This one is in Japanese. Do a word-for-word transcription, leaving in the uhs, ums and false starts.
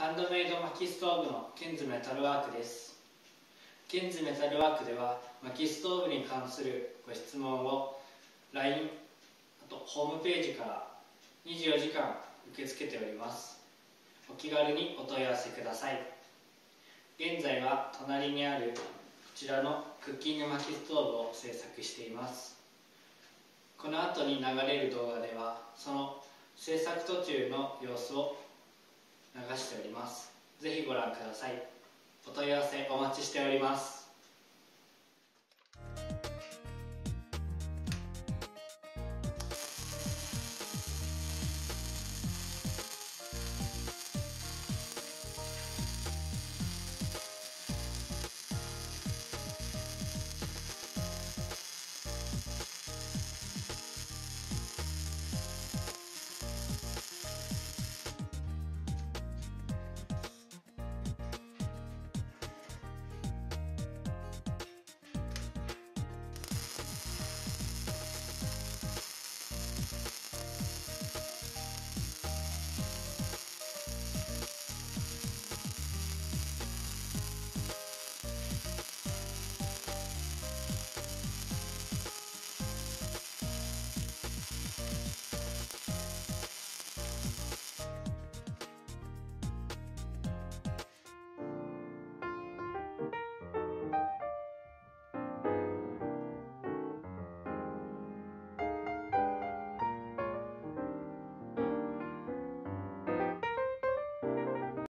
ハンドメイド薪ストーブのケンズメタルワークです。ケンズメタルワークでは薪ストーブに関するご質問を ライン、 あとホームページからにじゅうよじかん受け付けております。お気軽にお問い合わせください。現在は隣にあるこちらのクッキング薪ストーブを制作しています。この後に流れる動画ではその制作途中の様子を流しております。ぜひご覧ください。お問い合わせお待ちしております。